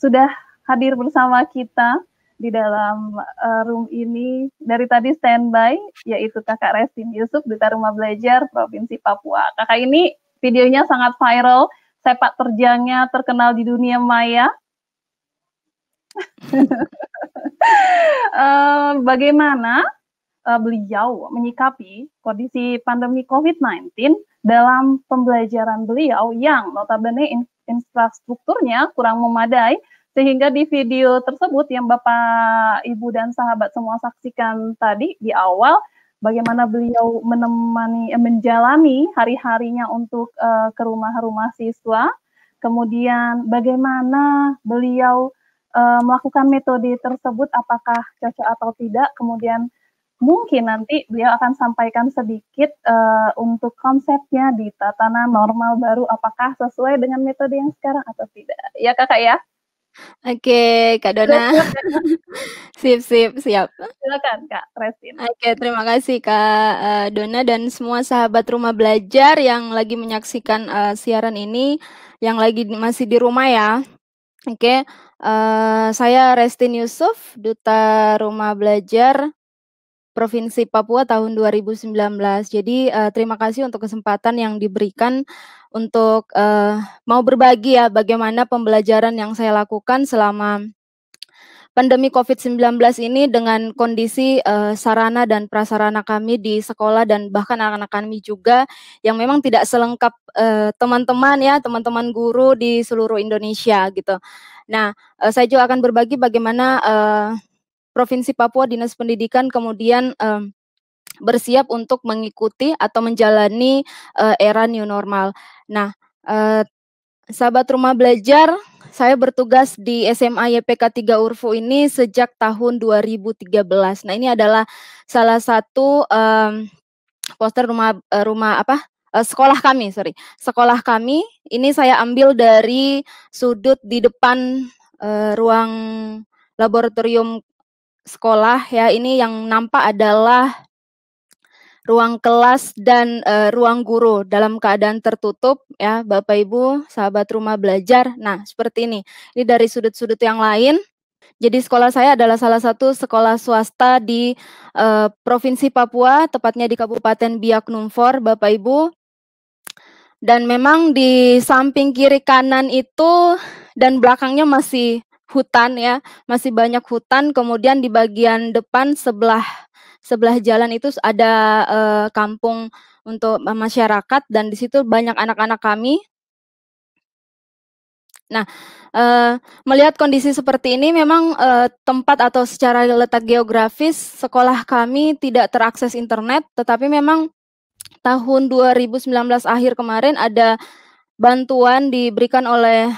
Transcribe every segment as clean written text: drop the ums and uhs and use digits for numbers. sudah hadir bersama kita di dalam room ini dari tadi standby, yaitu Kakak Restyn Yusuf, Duta Rumah Belajar Provinsi Papua. Kakak ini videonya sangat viral, sepak terjangnya terkenal di dunia maya. Bagaimana beliau menyikapi kondisi pandemi COVID-19 dalam pembelajaran beliau yang notabene infrastrukturnya kurang memadai, sehingga di video tersebut yang Bapak, Ibu, dan sahabat semua saksikan tadi di awal, bagaimana beliau menemani, menjalani hari-harinya untuk ke rumah-rumah siswa, kemudian bagaimana beliau melakukan metode tersebut, apakah cocok atau tidak, kemudian mungkin nanti beliau akan sampaikan sedikit untuk konsepnya di tatanan normal baru, apakah sesuai dengan metode yang sekarang atau tidak. Ya Kakak ya? Oke, Kak Dona. Siap. Silakan Kak Restyn. Oke, terima kasih Kak Dona dan semua sahabat Rumah Belajar yang lagi menyaksikan siaran ini, yang lagi masih di rumah ya. Oke, saya Restyn Yusuf, Duta Rumah Belajar Provinsi Papua tahun 2019. Jadi terima kasih untuk kesempatan yang diberikan untuk mau berbagi ya bagaimana pembelajaran yang saya lakukan selama pandemi COVID-19 ini dengan kondisi sarana dan prasarana kami di sekolah dan bahkan anak-anak kami juga yang memang tidak selengkap teman-teman ya, teman-teman guru di seluruh Indonesia gitu. Nah, saya juga akan berbagi bagaimana Provinsi Papua Dinas Pendidikan kemudian bersiap untuk mengikuti atau menjalani era new normal. Nah, sahabat Rumah Belajar, saya bertugas di SMA YPK 3 Urfu ini sejak tahun 2013. Nah, ini adalah salah satu poster sekolah kami. Ini saya ambil dari sudut di depan ruang laboratorium sekolah ya. Ini yang nampak adalah ruang kelas dan ruang guru dalam keadaan tertutup ya Bapak Ibu sahabat Rumah Belajar. Nah seperti ini, ini dari sudut-sudut yang lain. Jadi sekolah saya adalah salah satu sekolah swasta di Provinsi Papua, tepatnya di Kabupaten Biak Numfor Bapak Ibu. Dan memang di samping kiri kanan itu dan belakangnya masih hutan ya, masih banyak hutan. Kemudian di bagian depan sebelah jalan itu ada kampung untuk masyarakat dan di situ banyak anak-anak kami. Nah, melihat kondisi seperti ini memang tempat atau secara letak geografis sekolah kami tidak terakses internet, tetapi memang tahun 2019 akhir kemarin ada bantuan diberikan oleh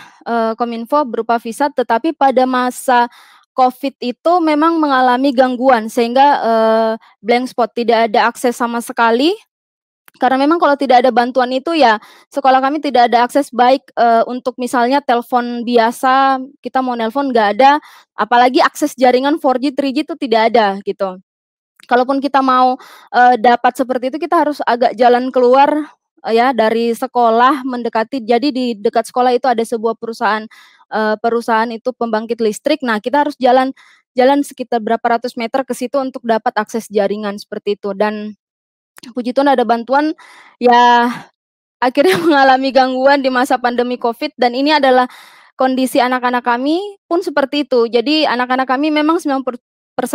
Kominfo berupa visa, tetapi pada masa COVID itu memang mengalami gangguan sehingga blank spot, tidak ada akses sama sekali. Karena memang kalau tidak ada bantuan itu ya sekolah kami tidak ada akses baik untuk misalnya telepon biasa, kita mau nelpon nggak ada, apalagi akses jaringan 4G, 3G itu tidak ada gitu. Kalaupun kita mau dapat seperti itu kita harus agak jalan keluar ya dari sekolah mendekati. Jadi di dekat sekolah itu ada sebuah perusahaan itu pembangkit listrik. Nah, kita harus jalan sekitar berapa ratus meter ke situ untuk dapat akses jaringan seperti itu. Dan puji Tuhan ada bantuan ya, akhirnya mengalami gangguan di masa pandemi COVID, dan ini adalah kondisi anak-anak kami pun seperti itu. Jadi anak-anak kami memang 90%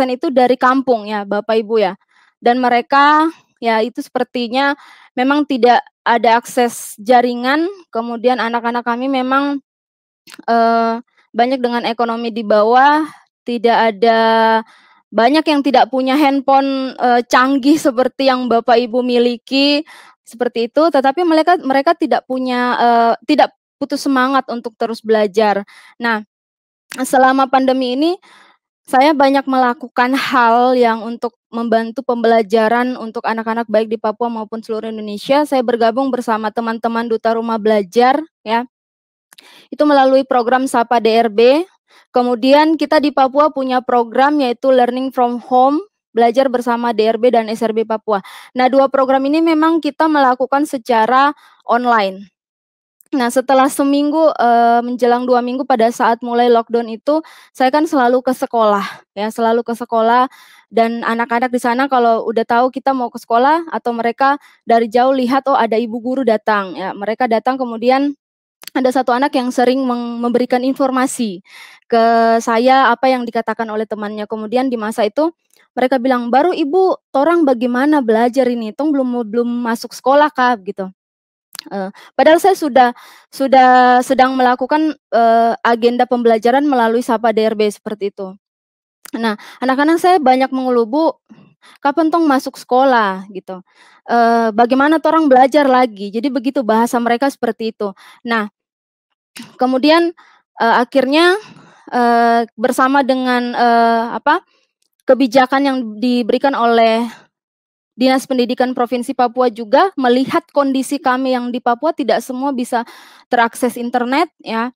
itu dari kampung ya Bapak Ibu ya. Dan mereka ya itu sepertinya memang tidak ada akses jaringan. Kemudian anak-anak kami memang banyak dengan ekonomi di bawah, tidak ada, banyak yang tidak punya handphone canggih seperti yang Bapak Ibu miliki seperti itu. Tetapi mereka tidak punya, tidak putus semangat untuk terus belajar. Nah, selama pandemi ini saya banyak melakukan hal yang untuk membantu pembelajaran untuk anak-anak baik di Papua maupun seluruh Indonesia. Saya bergabung bersama teman-teman Duta Rumah Belajar ya. Itu melalui program Sapa DRB. Kemudian kita di Papua punya program yaitu Learning from Home, Belajar Bersama DRB dan SRB Papua. Nah, dua program ini memang kita melakukan secara online. Nah, setelah seminggu menjelang 2 minggu pada saat mulai lockdown itu, saya kan selalu ke sekolah, ya, selalu ke sekolah. Dan anak-anak di sana kalau udah tahu kita mau ke sekolah atau mereka dari jauh lihat, oh ada ibu guru datang, ya, mereka datang. Kemudian ada satu anak yang sering memberikan informasi ke saya apa yang dikatakan oleh temannya. Kemudian di masa itu mereka bilang, baru ibu, torang bagaimana belajar ini? Tong belum masuk sekolah kah, gitu. Padahal saya sudah sedang melakukan agenda pembelajaran melalui Sapa DRB seperti itu. Nah, anak-anak saya banyak mengelubu, kapan tong masuk sekolah, gitu. Bagaimana torang belajar lagi? Jadi begitu bahasa mereka seperti itu. Nah, kemudian akhirnya bersama dengan kebijakan yang diberikan oleh Dinas Pendidikan Provinsi Papua juga melihat kondisi kami yang di Papua tidak semua bisa terakses internet, ya.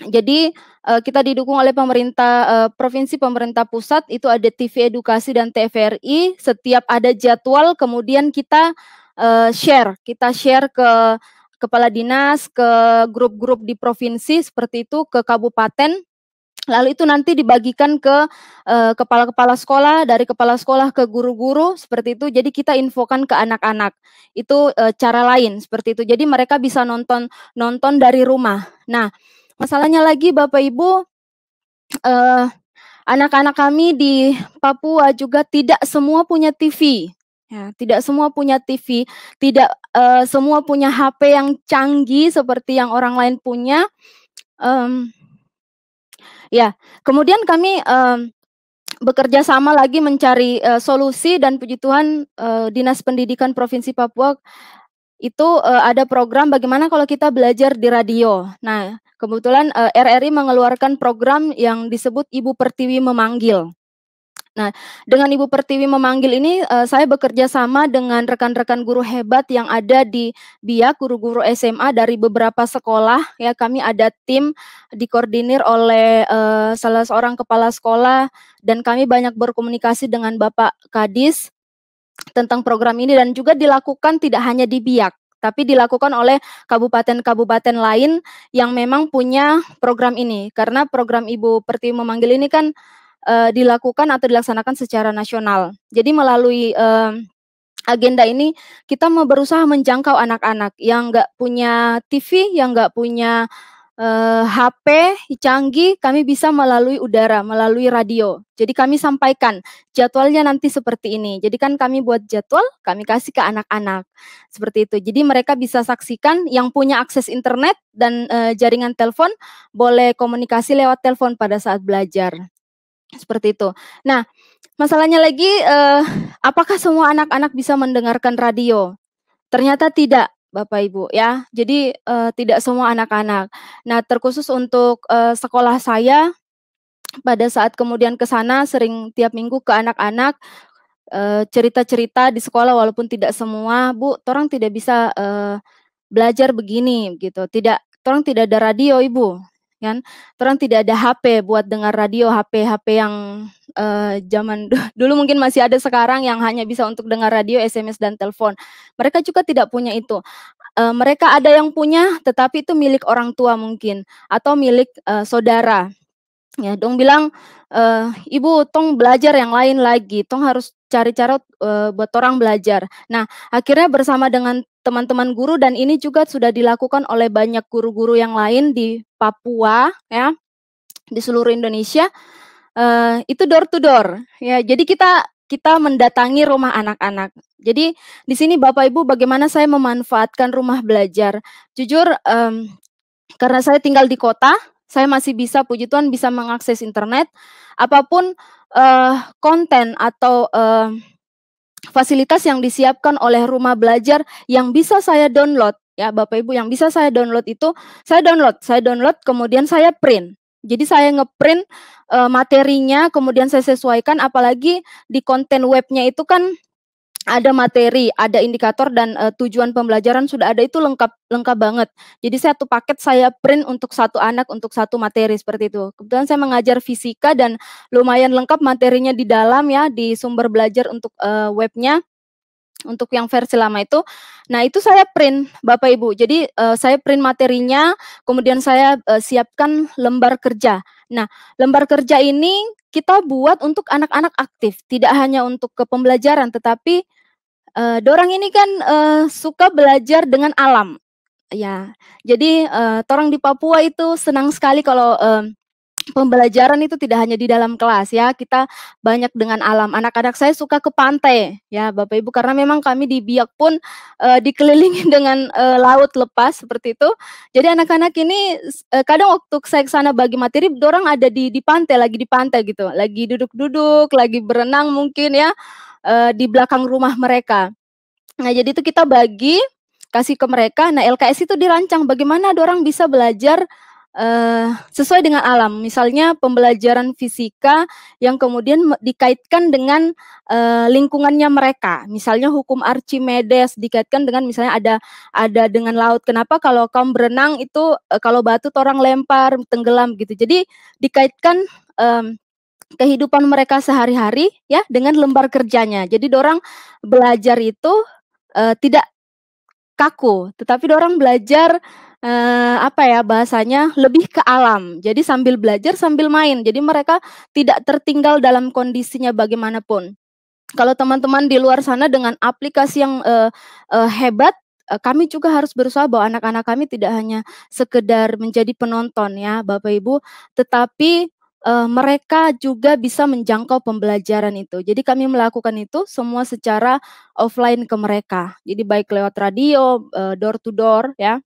Jadi kita didukung oleh pemerintah provinsi, pemerintah pusat, itu ada TV Edukasi dan TVRI. Setiap ada jadwal kemudian kita share ke kepala dinas, ke grup-grup di provinsi seperti itu, ke kabupaten. Lalu itu nanti dibagikan ke kepala-kepala sekolah, dari kepala sekolah ke guru-guru seperti itu. Jadi kita infokan ke anak-anak. Itu cara lain seperti itu. Jadi mereka bisa nonton dari rumah. Nah, masalahnya lagi Bapak Ibu, anak-anak kami di Papua juga tidak semua punya TV. Ya, tidak semua punya TV, tidak semua punya HP yang canggih seperti yang orang lain punya. Ya, kemudian kami bekerja sama lagi mencari solusi, dan puji Tuhan Dinas Pendidikan Provinsi Papua itu ada program bagaimana kalau kita belajar di radio. Nah, kebetulan RRI mengeluarkan program yang disebut Ibu Pertiwi Memanggil. Nah, dengan Ibu Pertiwi Memanggil ini saya bekerja sama dengan rekan-rekan guru hebat yang ada di Biak, guru-guru SMA dari beberapa sekolah, ya. Kami ada tim dikoordinir oleh salah seorang kepala sekolah, dan kami banyak berkomunikasi dengan Bapak Kadis tentang program ini, dan juga dilakukan tidak hanya di Biak, tapi dilakukan oleh kabupaten-kabupaten lain yang memang punya program ini, karena program Ibu Pertiwi Memanggil ini kan dilakukan atau dilaksanakan secara nasional. Jadi melalui agenda ini kita mau berusaha menjangkau anak-anak yang nggak punya TV, yang nggak punya HP canggih. Kami bisa melalui udara, melalui radio. Jadi kami sampaikan jadwalnya nanti seperti ini. Jadi kan kami buat jadwal, kami kasih ke anak-anak seperti itu. Jadi mereka bisa saksikan, yang punya akses internet dan jaringan telepon boleh komunikasi lewat telepon pada saat belajar. Seperti itu. Nah, masalahnya lagi, apakah semua anak-anak bisa mendengarkan radio? Ternyata tidak, Bapak Ibu, ya. Jadi tidak semua anak-anak. Nah, terkhusus untuk sekolah saya, pada saat kemudian ke sana sering tiap minggu ke anak-anak, cerita-cerita di sekolah, walaupun tidak semua, Bu, torang tidak bisa belajar begini, gitu. Tidak, torang tidak ada radio, Ibu. Kan, orang tidak ada HP buat dengar radio, HP yang zaman dulu mungkin masih ada, sekarang yang hanya bisa untuk dengar radio, SMS dan telepon. Mereka juga tidak punya itu. Mereka ada yang punya, tetapi itu milik orang tua mungkin atau milik saudara. Ya, dong bilang, Ibu, tong belajar yang lain lagi, tong harus cari cara buat orang belajar. Nah, akhirnya bersama dengan teman-teman guru, dan ini juga sudah dilakukan oleh banyak guru-guru yang lain di Papua, ya, di seluruh Indonesia, itu door to door, ya. Jadi kita mendatangi rumah anak-anak. Jadi di sini Bapak Ibu, bagaimana saya memanfaatkan rumah belajar? Jujur, karena saya tinggal di kota, saya masih bisa, puji Tuhan, bisa mengakses internet. Apapun konten atau fasilitas yang disiapkan oleh rumah belajar yang bisa saya download, ya Bapak Ibu, yang bisa saya download itu saya download kemudian saya print. Jadi saya ngeprint materinya, kemudian saya sesuaikan. Apalagi di konten webnya itu kan ada materi, ada indikator, dan tujuan pembelajaran sudah ada, itu lengkap banget. Jadi satu paket saya print untuk satu anak, untuk satu materi seperti itu. Kebetulan saya mengajar fisika dan lumayan lengkap materinya di dalam, ya, di sumber belajar untuk webnya. Untuk yang versi lama itu, nah itu saya print Bapak Ibu. Jadi saya print materinya, kemudian saya siapkan lembar kerja. Nah lembar kerja ini kita buat untuk anak-anak aktif, tidak hanya untuk ke pembelajaran, tetapi dorang ini kan suka belajar dengan alam. Ya, jadi orang di Papua itu senang sekali kalau pembelajaran itu tidak hanya di dalam kelas ya, kita banyak dengan alam. Anak-anak saya suka ke pantai ya Bapak Ibu, karena memang kami di Biak pun dikelilingi dengan laut lepas seperti itu. Jadi anak-anak ini kadang waktu saya ke sana bagi materi, dorang ada di pantai, lagi di pantai gitu, lagi duduk-duduk, lagi berenang mungkin ya di belakang rumah mereka. Nah jadi itu kita bagi, kasih ke mereka. Nah LKS itu dirancang bagaimana dorang bisa belajar sesuai dengan alam, misalnya pembelajaran fisika yang kemudian dikaitkan dengan lingkungannya mereka, misalnya hukum Archimedes dikaitkan dengan misalnya ada dengan laut. Kenapa kalau kaum berenang itu kalau batu orang lempar tenggelam gitu. Jadi dikaitkan kehidupan mereka sehari-hari ya dengan lembar kerjanya. Jadi orang belajar itu tidak kaku, tetapi orang belajar apa ya bahasanya lebih ke alam. Jadi sambil belajar sambil main. Jadi mereka tidak tertinggal dalam kondisinya bagaimanapun. Kalau teman-teman di luar sana dengan aplikasi yang hebat, kami juga harus berusaha bahwa anak-anak kami tidak hanya sekedar menjadi penonton ya Bapak Ibu, tetapi mereka juga bisa menjangkau pembelajaran itu. Jadi kami melakukan itu semua secara offline ke mereka. Jadi baik lewat radio, door to door ya.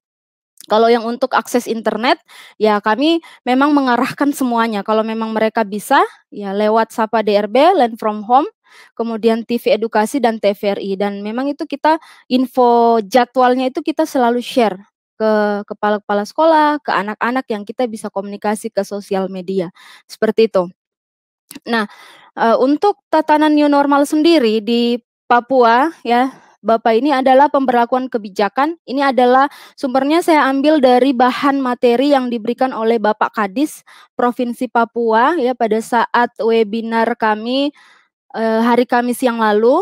Kalau yang untuk akses internet, ya kami memang mengarahkan semuanya. Kalau memang mereka bisa, ya lewat Sapa DRB, Learning from Home, kemudian TV Edukasi dan TVRI. Dan memang itu kita info jadwalnya itu kita selalu share ke kepala-kepala sekolah, ke anak-anak yang kita bisa komunikasi ke sosial media. Seperti itu. Nah, untuk tatanan new normal sendiri di Papua, ya, Bapak ini adalah pemberlakuan kebijakan. Ini adalah sumbernya saya ambil dari bahan materi yang diberikan oleh Bapak Kadis Provinsi Papua ya pada saat webinar kami hari Kamis yang lalu.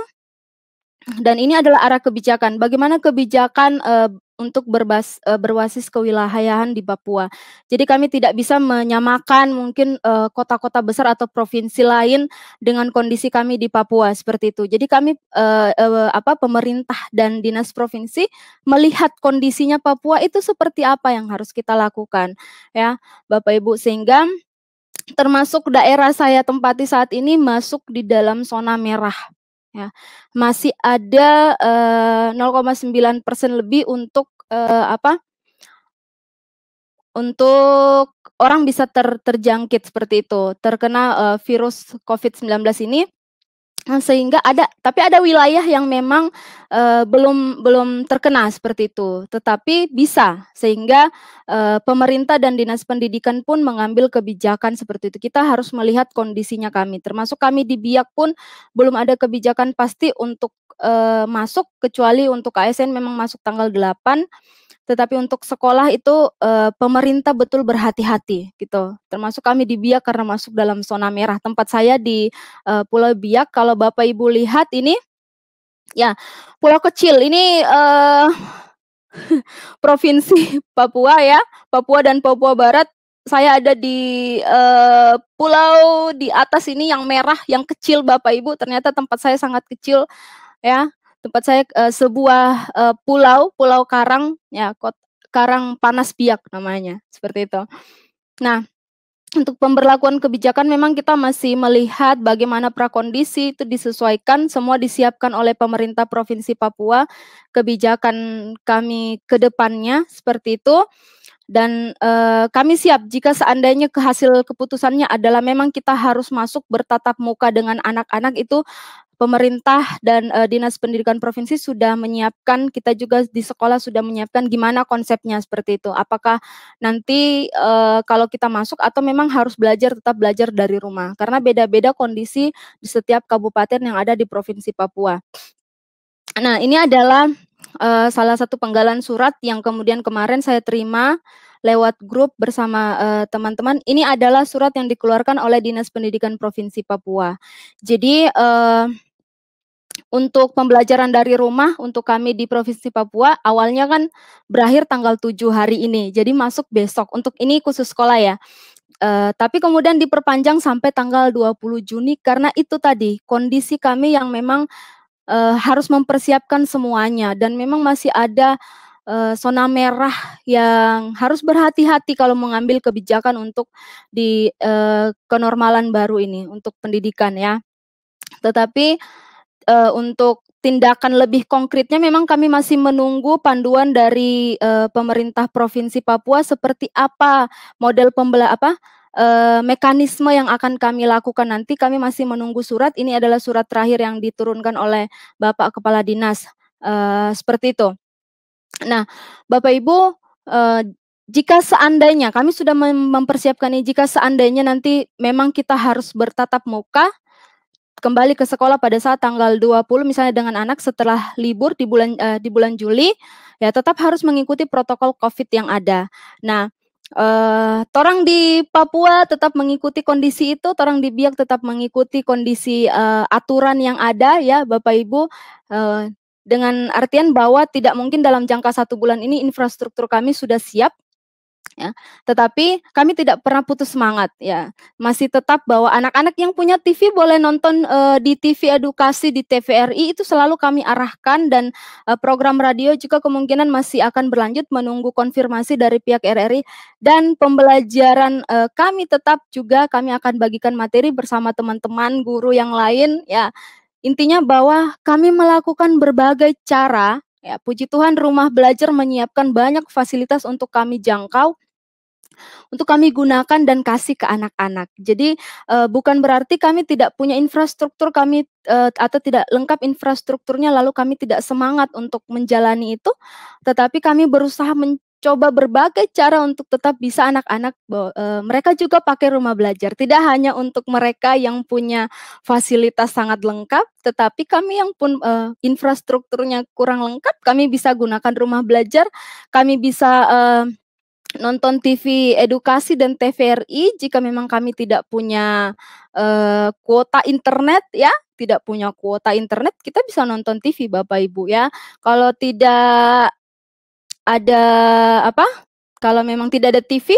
Dan ini adalah arah kebijakan. Bagaimana kebijakan untuk berbasis kewilayahan di Papua. Jadi kami tidak bisa menyamakan mungkin kota-kota besar atau provinsi lain dengan kondisi kami di Papua seperti itu. Jadi kami pemerintah dan dinas provinsi melihat kondisinya Papua itu seperti apa yang harus kita lakukan ya Bapak Ibu, sehingga termasuk daerah saya tempati saat ini masuk di dalam zona merah. Ya, masih ada 0,9% lebih untuk untuk orang bisa terjangkit seperti itu, terkena virus COVID-19 ini. Sehingga ada, tapi ada wilayah yang memang belum terkena seperti itu, tetapi bisa, sehingga pemerintah dan dinas pendidikan pun mengambil kebijakan seperti itu. Kita harus melihat kondisinya kami, termasuk kami di Biak pun belum ada kebijakan pasti untuk masuk, kecuali untuk ASN memang masuk tanggal 8. Tetapi untuk sekolah itu pemerintah betul berhati-hati gitu. Termasuk kami di Biak karena masuk dalam zona merah. Tempat saya di Pulau Biak, kalau Bapak Ibu lihat ini, ya pulau kecil ini provinsi Papua ya, Papua dan Papua Barat. Saya ada di pulau di atas ini yang merah, yang kecil Bapak Ibu. Ternyata tempat saya sangat kecil ya. Tempat saya sebuah pulau karang ya, karang panas Biak namanya seperti itu. Nah untuk pemberlakuan kebijakan memang kita masih melihat bagaimana prakondisi itu disesuaikan, semua disiapkan oleh pemerintah Provinsi Papua kebijakan kami ke depannya seperti itu. Dan kami siap jika seandainya hasil keputusannya adalah memang kita harus masuk bertatap muka dengan anak-anak itu. Pemerintah dan dinas pendidikan provinsi sudah menyiapkan, kita juga di sekolah sudah menyiapkan gimana konsepnya seperti itu. Apakah nanti kalau kita masuk atau memang harus belajar, tetap belajar dari rumah. Karena beda-beda kondisi di setiap kabupaten yang ada di Provinsi Papua. Nah ini adalah salah satu penggalan surat yang kemudian kemarin saya terima lewat grup bersama teman-teman. Ini adalah surat yang dikeluarkan oleh Dinas Pendidikan Provinsi Papua. Jadi Untuk pembelajaran dari rumah untuk kami di Provinsi Papua awalnya kan berakhir tanggal 7 hari ini, jadi masuk besok. Untuk ini khusus sekolah ya. Tapi kemudian diperpanjang sampai tanggal 20 Juni karena itu tadi kondisi kami yang memang harus mempersiapkan semuanya dan memang masih ada zona merah yang harus berhati-hati kalau mengambil kebijakan untuk di kenormalan baru ini untuk pendidikan ya. Tetapi untuk tindakan lebih konkretnya memang kami masih menunggu panduan dari pemerintah Provinsi Papua seperti apa model mekanisme yang akan kami lakukan nanti. Kami masih menunggu surat, ini adalah surat terakhir yang diturunkan oleh Bapak Kepala Dinas, seperti itu. Nah, Bapak Ibu, jika seandainya, kami sudah mempersiapkan ini, jika seandainya nanti memang kita harus bertatap muka, kembali ke sekolah pada saat tanggal 20 misalnya dengan anak setelah libur di bulan Juli ya, tetap harus mengikuti protokol COVID yang ada. Nah, orang di Papua tetap mengikuti kondisi itu, orang di Biak tetap mengikuti kondisi aturan yang ada ya Bapak Ibu, dengan artian bahwa tidak mungkin dalam jangka 1 bulan ini infrastruktur kami sudah siap. Ya, tetapi kami tidak pernah putus semangat ya, masih tetap bahwa anak-anak yang punya TV boleh nonton di TV Edukasi, di TVRI itu selalu kami arahkan, dan program radio juga kemungkinan masih akan berlanjut menunggu konfirmasi dari pihak RRI, dan pembelajaran kami tetap juga kami akan bagikan materi bersama teman-teman guru yang lain ya. Intinya bahwa kami melakukan berbagai cara. Ya, puji Tuhan Rumah Belajar menyiapkan banyak fasilitas untuk kami jangkau, untuk kami gunakan dan kasih ke anak-anak. Jadi bukan berarti kami tidak punya infrastruktur, kami atau tidak lengkap infrastrukturnya lalu kami tidak semangat untuk menjalani itu, tetapi kami berusaha mencoba berbagai cara untuk tetap bisa anak-anak, mereka juga pakai Rumah Belajar. Tidak hanya untuk mereka yang punya fasilitas sangat lengkap, tetapi kami yang pun infrastrukturnya kurang lengkap, kami bisa gunakan Rumah Belajar, kami bisa nonton TV Edukasi dan TVRI jika memang kami tidak punya kuota internet ya, tidak punya kuota internet kita bisa nonton TV Bapak Ibu ya. Kalau tidak ada kalau memang tidak ada TV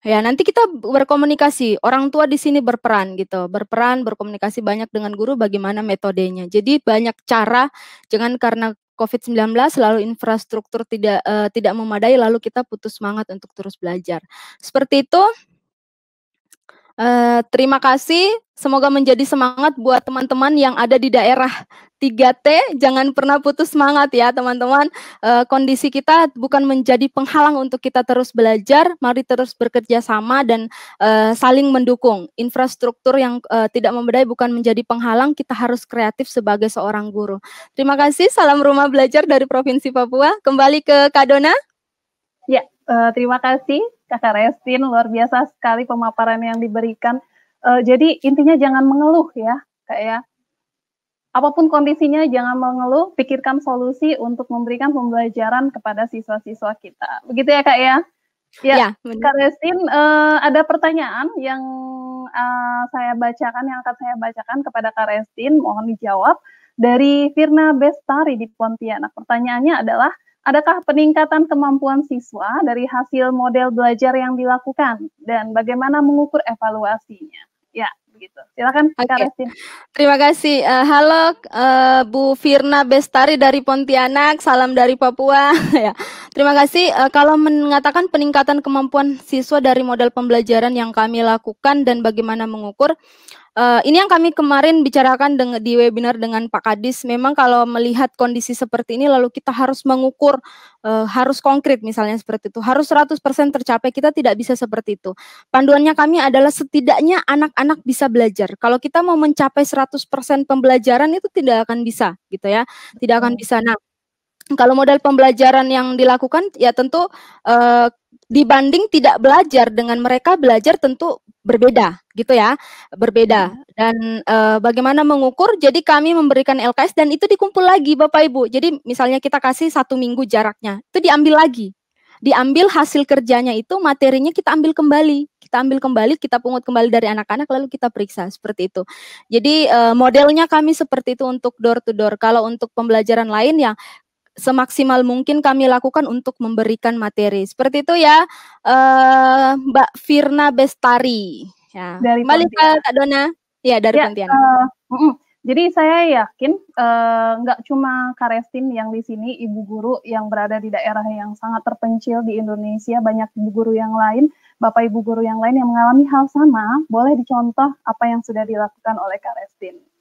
ya, nanti kita berkomunikasi, orang tua di sini berperan gitu, berkomunikasi banyak dengan guru bagaimana metodenya. Jadi banyak cara, jangan karena COVID-19 lalu infrastruktur tidak memadai lalu kita putus semangat untuk terus belajar. Seperti itu. Terima kasih. Semoga menjadi semangat buat teman-teman yang ada di daerah 3T. Jangan pernah putus semangat ya teman-teman. Kondisi kita bukan menjadi penghalang untuk kita terus belajar. Mari terus bekerja sama dan saling mendukung. Infrastruktur yang tidak memadai bukan menjadi penghalang. Kita harus kreatif sebagai seorang guru. Terima kasih. Salam Rumah Belajar dari Provinsi Papua. Kembali ke Kak Dona. Ya, terima kasih Kakak Restyn, luar biasa sekali pemaparan yang diberikan. Jadi intinya jangan mengeluh ya, kayak apapun kondisinya jangan mengeluh, pikirkan solusi untuk memberikan pembelajaran kepada siswa-siswa kita. Begitu ya Kak ya? Ya, ya Kak Restyn, ada pertanyaan yang akan saya bacakan kepada Kak Restyn, mohon dijawab. Dari Firna Bestari di Pontianak, pertanyaannya adalah, adakah peningkatan kemampuan siswa dari hasil model belajar yang dilakukan dan bagaimana mengukur evaluasinya? Ya, begitu. Silakan Kak Restyn. Terima kasih. Halo Bu Firna Bestari dari Pontianak, salam dari Papua. Ya. Terima kasih. Kalau mengatakan peningkatan kemampuan siswa dari model pembelajaran yang kami lakukan dan bagaimana mengukur, ini yang kami kemarin bicarakan di webinar dengan Pak Kadis. Memang kalau melihat kondisi seperti ini lalu kita harus mengukur, harus konkret misalnya seperti itu. Harus 100% tercapai, kita tidak bisa seperti itu. Panduannya kami adalah setidaknya anak-anak bisa belajar. Kalau kita mau mencapai 100% pembelajaran itu tidak akan bisa gitu ya. Tidak akan bisa. Nah, kalau model pembelajaran yang dilakukan ya tentu dibanding tidak belajar dengan mereka belajar tentu berbeda gitu ya, berbeda. Dan bagaimana mengukur, jadi kami memberikan LKS dan itu dikumpul lagi Bapak Ibu. Jadi misalnya kita kasih 1 minggu jaraknya, itu diambil lagi. Diambil hasil kerjanya itu, materinya kita ambil kembali. Kita kita ambil kembali, kita pungut kembali dari anak-anak lalu kita periksa, seperti itu. Jadi modelnya kami seperti itu untuk door to door. Kalau untuk pembelajaran lain ya semaksimal mungkin kami lakukan untuk memberikan materi. Seperti itu ya, Mbak Firna Bestari. Ya. Dari Malika Dona, ya dari Pontianak. Jadi saya yakin nggak cuma Kak Restyn yang di sini, ibu guru yang berada di daerah yang sangat terpencil di Indonesia, banyak ibu guru yang lain, bapak ibu guru yang lain yang mengalami hal sama, boleh dicontoh apa yang sudah dilakukan oleh Kak Restyn.